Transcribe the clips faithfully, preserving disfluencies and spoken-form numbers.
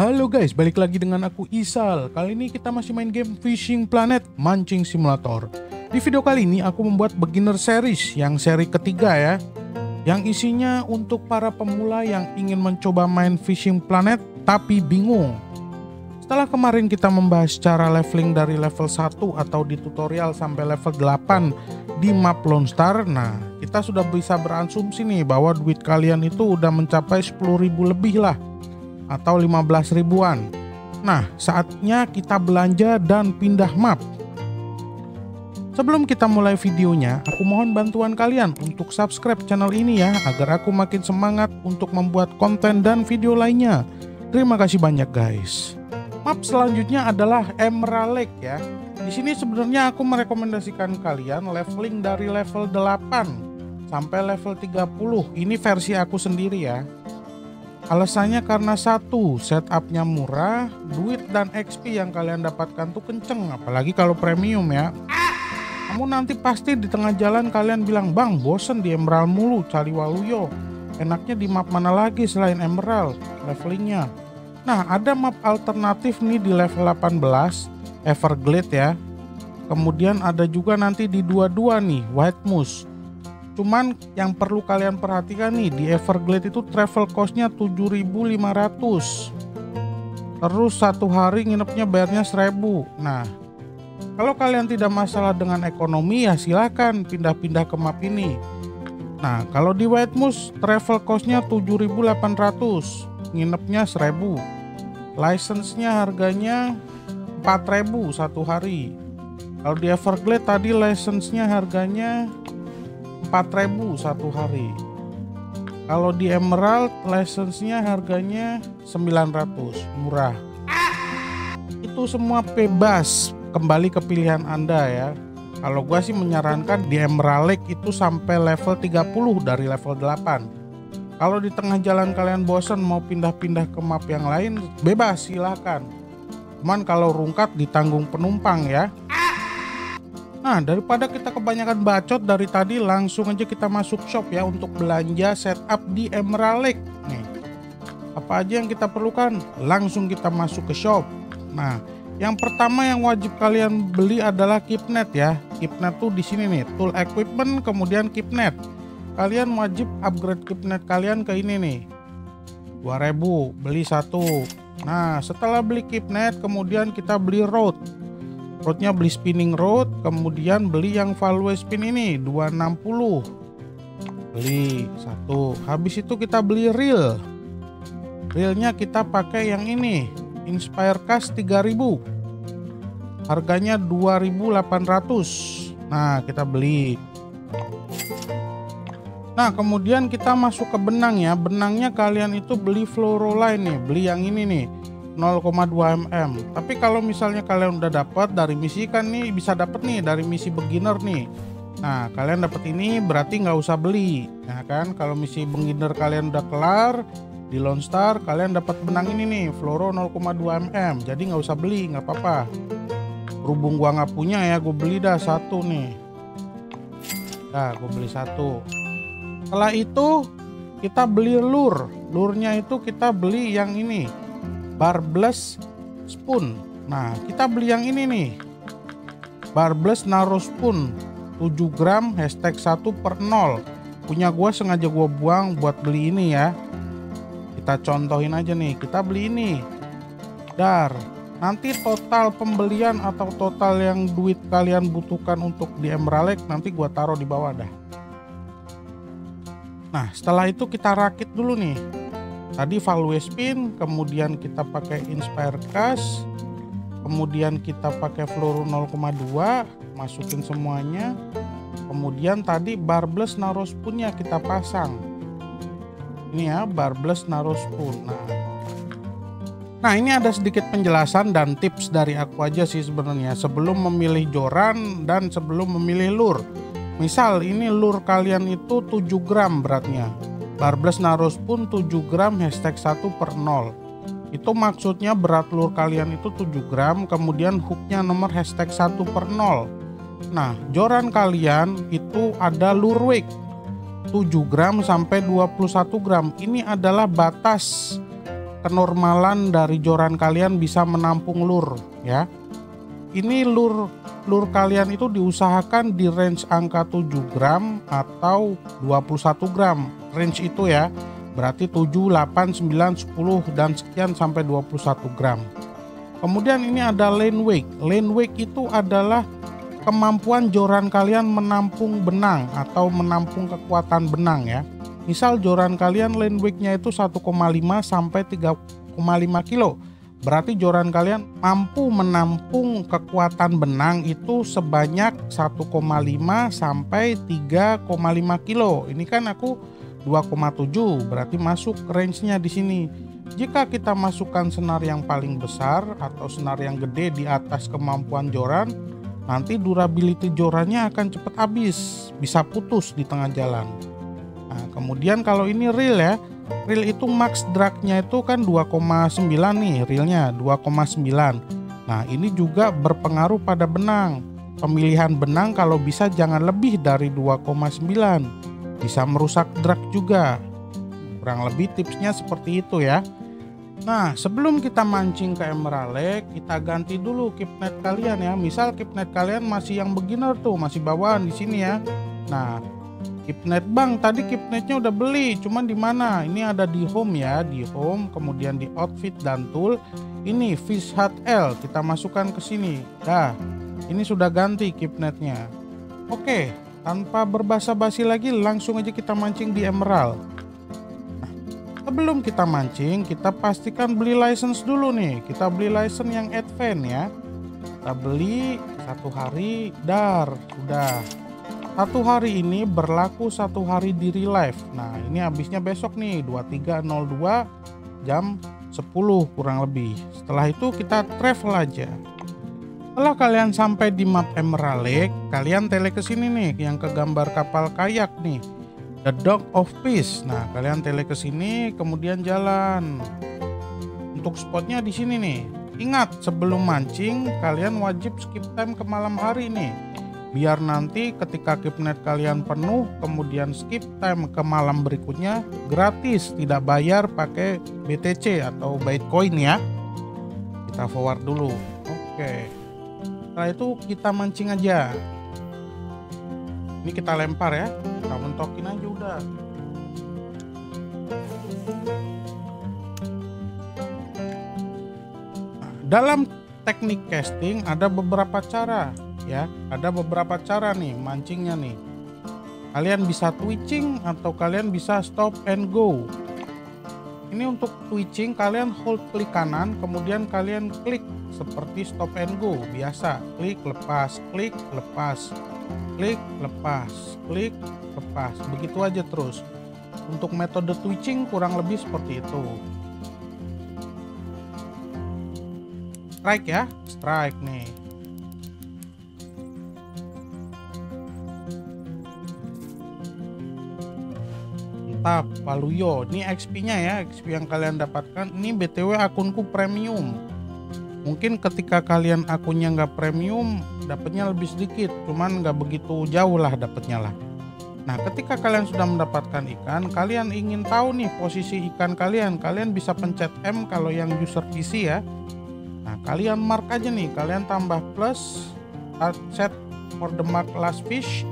Halo guys, balik lagi dengan aku Isal. Kali ini kita masih main game Fishing Planet Mancing Simulator. Di video kali ini aku membuat beginner series, yang seri ketiga ya, yang isinya untuk para pemula yang ingin mencoba main Fishing Planet tapi bingung. Setelah kemarin kita membahas cara leveling dari level satu atau di tutorial sampai level delapan di map Lone Star, nah kita sudah bisa berasumsi nih bahwa duit kalian itu udah mencapai sepuluh ribu lebih lah, atau lima belas ribuan. Nah, saatnya kita belanja dan pindah map. Sebelum kita mulai videonya, aku mohon bantuan kalian untuk subscribe channel ini ya, agar aku makin semangat untuk membuat konten dan video lainnya. Terima kasih banyak guys. Map selanjutnya adalah Emerald Lake ya. Di sini sebenarnya aku merekomendasikan kalian leveling dari level delapan sampai level tiga puluh. Ini versi aku sendiri ya. Alasannya karena satu, setupnya murah, duit dan X P yang kalian dapatkan tuh kenceng, apalagi kalau premium ya. Namun nanti pasti di tengah jalan kalian bilang, bang bosen di Emerald mulu, cari Waluyo, enaknya di map mana lagi selain Emerald levelingnya. Nah, ada map alternatif nih di level delapan belas, Everglade ya. Kemudian ada juga nanti di dua puluh dua nih, White Moose. Cuman yang perlu kalian perhatikan nih, di Everglade itu travel cost-nya tujuh ribu lima ratus. Terus satu hari nginepnya bayarnya seribu. Nah, kalau kalian tidak masalah dengan ekonomi ya silahkan pindah-pindah ke map ini. Nah, kalau di White Moose travel cost-nya tujuh ribu delapan ratus, nginepnya seribu. License-nya harganya empat ribu satu hari. Kalau di Everglade tadi license-nya harganya empat ribu satu hari. Kalau di Emerald license-nya harganya sembilan ratus, murah. Itu semua bebas, kembali ke pilihan Anda ya. Kalau gua sih menyarankan di Emerald Lake itu sampai level tiga puluh dari level delapan. Kalau di tengah jalan kalian bosen mau pindah-pindah ke map yang lain, bebas silahkan. Cuman kalau rungkat ditanggung penumpang ya. Nah, daripada kita kebanyakan bacot dari tadi, langsung aja kita masuk shop ya untuk belanja setup di Emerald Lake. Nih, apa aja yang kita perlukan? Langsung kita masuk ke shop. Nah, yang pertama yang wajib kalian beli adalah kipnet ya. Kipnet tuh di sini nih, tool equipment kemudian kipnet. Kalian wajib upgrade kipnet kalian ke ini nih. dua ribu, beli satu. Nah, setelah beli kipnet kemudian kita beli rod. Rodnya beli spinning rod, kemudian beli yang value spin ini dua ratus enam puluh, beli satu. Habis itu kita beli reel. Reelnya kita pakai yang ini, Inspire Cast tiga ribu, harganya dua ribu delapan ratus. Nah, kita beli. Nah, kemudian kita masuk ke benang ya. Benangnya kalian itu beli fluoroline nih, beli yang ini nih nol koma dua milimeter. Tapi kalau misalnya kalian udah dapat dari misi kan nih, bisa dapat nih dari misi beginner nih. Nah, kalian dapat ini berarti nggak usah beli. Nah kan, kalau misi beginner kalian udah kelar di Lone Star, kalian dapat benang ini nih, fluoro nol koma dua milimeter. Jadi nggak usah beli, nggak apa-apa. Berhubung gua nggak punya ya, gue beli dah satu nih. Nah, gue beli satu. Setelah itu kita beli lure. Lurnya itu kita beli yang ini, barbless spoon. Nah, kita beli yang ini nih, barbless narrow spoon tujuh gram, hashtag satu per nol. Punya gua sengaja gua buang buat beli ini ya. Kita contohin aja nih, kita beli ini dar. Nanti total pembelian atau total yang duit kalian butuhkan untuk di Emerald Lake nanti gua taruh di bawah dah. Nah, setelah itu kita rakit dulu nih. Tadi value spin, kemudian kita pakai Inspire Cast, kemudian kita pakai fluoro nol koma dua, masukin semuanya. Kemudian tadi barbless narrow spoonnya kita pasang. Ini ya, barbless narrow spoon. Nah, nah ini ada sedikit penjelasan dan tips dari aku aja sih sebenarnya sebelum memilih joran dan sebelum memilih lure. Misal ini lure kalian itu tujuh gram beratnya. Barbless narrow spoon tujuh gram, hashtag satu per nol. Itu maksudnya berat lure kalian itu tujuh gram, kemudian hooknya nomor hashtag satu per nol. Nah, joran kalian itu ada lure weight tujuh gram sampai dua puluh satu gram. Ini adalah batas kenormalan dari joran kalian bisa menampung lure ya. Ini lure lure kalian itu diusahakan di range angka tujuh gram atau dua puluh satu gram, range itu ya, berarti tujuh, delapan, sembilan, sepuluh dan sekian sampai dua puluh satu gram. Kemudian ini ada lane wake. Lane wake itu adalah kemampuan joran kalian menampung benang atau menampung kekuatan benang ya. Misal joran kalian lane wake-nya itu satu koma lima sampai tiga koma lima kilo, berarti joran kalian mampu menampung kekuatan benang itu sebanyak satu koma lima sampai tiga koma lima kilo. Ini kan aku dua koma tujuh, berarti masuk range-nya di sini. Jika kita masukkan senar yang paling besar atau senar yang gede di atas kemampuan joran, nanti durability jorannya akan cepat habis, bisa putus di tengah jalan. Nah, kemudian kalau ini reel ya, reel itu max drag-nya itu kan dua koma sembilan nih, reelnya dua koma sembilan. Nah, ini juga berpengaruh pada benang. Pemilihan benang kalau bisa jangan lebih dari dua koma sembilan, bisa merusak drag juga. Kurang lebih tipsnya seperti itu ya. Nah, sebelum kita mancing ke Emerald Lake, kita ganti dulu kipnet kalian ya. Misal kipnet kalian masih yang beginner tuh, masih bawaan di sini ya. Nah, kipnet bang, tadi kipnetnya udah beli, cuman di mana? Ini ada di home ya, di home, kemudian di outfit dan tool. Ini Fish Hat L, kita masukkan ke sini. Dah, ini sudah ganti kipnetnya. Oke, tanpa berbasa-basi lagi, langsung aja kita mancing di Emerald. Sebelum kita mancing, kita pastikan beli license dulu nih. Kita beli license yang advance ya. Kita beli satu hari, dar, udah. Satu hari ini berlaku satu hari di real life. Nah, ini habisnya besok nih, dua puluh tiga nol dua jam sepuluh kurang lebih. Setelah itu kita travel aja. Setelah kalian sampai di map Emerald Lake, kalian tele ke sini nih, yang ke gambar kapal kayak nih. The Dock of Peace. Nah, kalian tele ke sini, kemudian jalan. Untuk spotnya di sini nih. Ingat, sebelum mancing, kalian wajib skip time ke malam hari nih. Biar nanti ketika kipnet kalian penuh, kemudian skip time ke malam berikutnya gratis, tidak bayar pakai B T C atau Bitcoin ya. Kita forward dulu. Oke. Setelah itu kita mancing aja. Ini kita lempar ya. Kita mentokin aja udah. Nah, dalam teknik casting ada beberapa cara ya. Ada beberapa cara nih mancingnya nih. Kalian bisa twitching atau kalian bisa stop and go. Ini untuk twitching kalian hold klik kanan, kemudian kalian klik seperti stop and go biasa. Klik lepas, klik lepas. Klik lepas, klik lepas, begitu aja terus. Untuk metode twitching kurang lebih seperti itu. Strike ya, strike nih. Mantap, Paluyo. Ini X P-nya ya, X P yang kalian dapatkan. Ini B T W akunku premium. Mungkin ketika kalian akunnya nggak premium, dapatnya lebih sedikit, cuman nggak begitu jauh lah dapatnya lah. Nah, ketika kalian sudah mendapatkan ikan, kalian ingin tahu nih posisi ikan kalian, kalian bisa pencet M kalau yang user P C ya. Nah, kalian mark aja nih, kalian tambah plus, set for the mark last fish,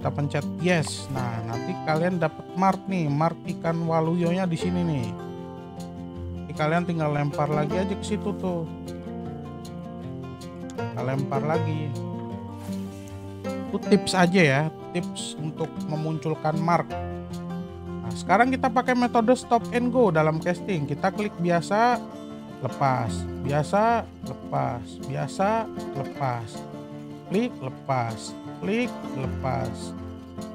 kita pencet yes. Nah, nanti kalian dapat mark nih, mark ikan waluyonya di sini nih. Jadi, kalian tinggal lempar lagi aja ke situ tuh. Lempar lagi. Itu tips aja ya, tips untuk memunculkan mark. Nah, sekarang kita pakai metode stop and go dalam casting. Kita klik biasa, lepas, biasa, lepas, biasa, lepas. Klik lepas, klik lepas,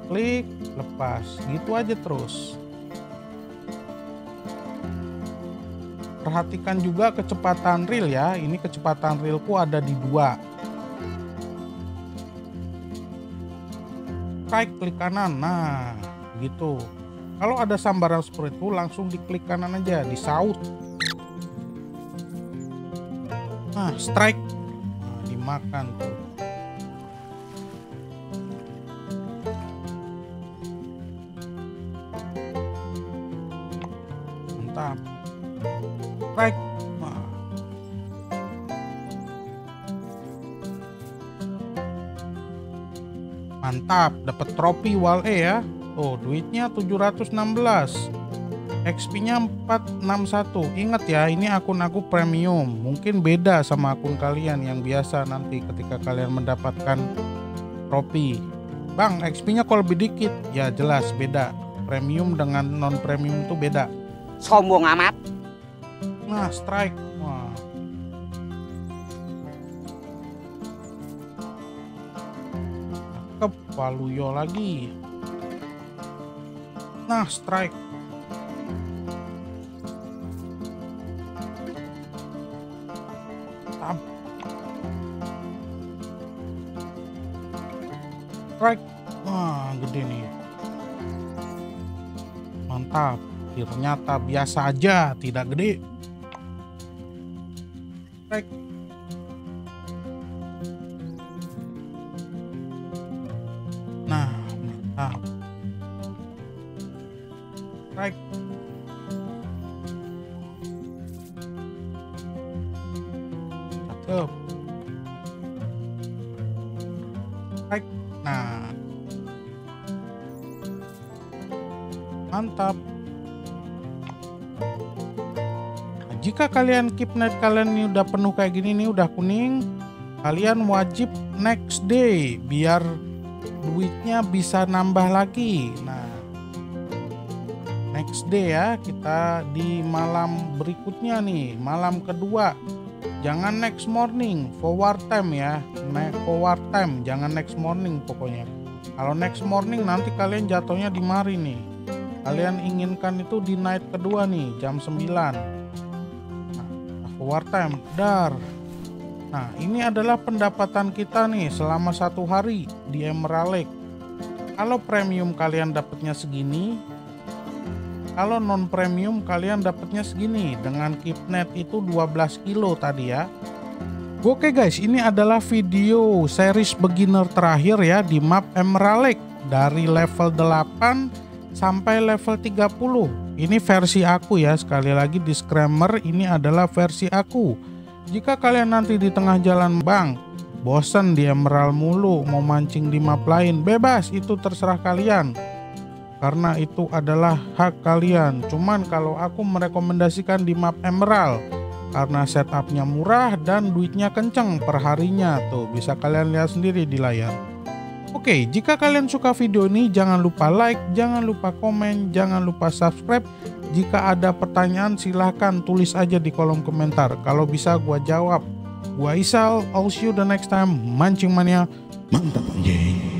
klik lepas. Gitu aja terus. Perhatikan juga kecepatan reel ya. Ini kecepatan reelku ada di dua. Strike klik kanan. Nah, gitu. Kalau ada sambaran seperti itu langsung diklik kanan aja, disaut. Nah, strike. Nah, dimakan tuh. Mantap. Mantap, dapat trofi walleye ya. Oh, duitnya tujuh ratus enam belas. X P-nya empat enam satu. Ingat ya, ini akun aku premium. Mungkin beda sama akun kalian yang biasa nanti ketika kalian mendapatkan trofi. Bang, X P-nya kalau lebih dikit. Ya jelas beda. Premium dengan non premium tuh beda. Sombong amat. Nah, strike. Wah. Ke Paluyo lagi. Nah, strike. Tam. Strike. Wah, gede nih. Mantap. Ternyata biasa aja, tidak gede. Strike. Nah, mantap. Strike. Cakep. Strike. Nah. Mantap. Jika kalian keep net kalian ini udah penuh kayak gini nih, udah kuning, kalian wajib next day biar duitnya bisa nambah lagi. Nah, next day ya, kita di malam berikutnya nih, malam kedua. Jangan next morning, forward time ya. Next forward time, jangan next morning pokoknya. Kalau next morning nanti kalian jatuhnya di mari nih. Kalian inginkan itu di night kedua nih, jam sembilan. Wartime, dar. Nah, ini adalah pendapatan kita nih selama satu hari di Emerald Lake. Kalau premium kalian dapatnya segini, kalau non premium kalian dapatnya segini dengan keep net itu dua belas kilo tadi ya. Oke guys, ini adalah video series beginner terakhir ya di map Emerald Lake dari level delapan sampai level tiga puluh. Ini versi aku ya, sekali lagi disclaimer, ini adalah versi aku. Jika kalian nanti di tengah jalan, bang, bosen di Emerald mulu, mau mancing di map lain, bebas, itu terserah kalian. Karena itu adalah hak kalian. Cuman kalau aku merekomendasikan di map Emerald, karena setupnya murah dan duitnya kenceng perharinya. Tuh, bisa kalian lihat sendiri di layar. Oke, jika kalian suka video ini jangan lupa like, jangan lupa komen, jangan lupa subscribe. Jika ada pertanyaan silahkan tulis aja di kolom komentar. Kalau bisa gua jawab. Gua Isal, I'll see you the next time. Mancing Mania, mantap anjing.